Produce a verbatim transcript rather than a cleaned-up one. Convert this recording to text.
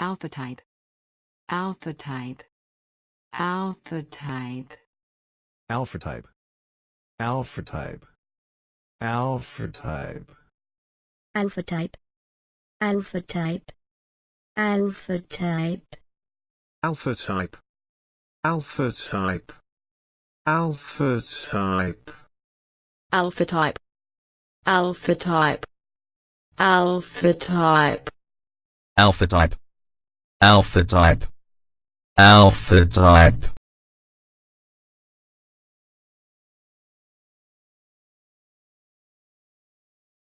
Alphatype. Alphatype. Alphatype. Alphatype. Alphatype. Alphatype. Alphatype. Alphatype. Alphatype. Alphatype. Alphatype. Alphatype. Alphatype. Alphatype. Alphatype. Alphatype. Alphatype. Alphatype.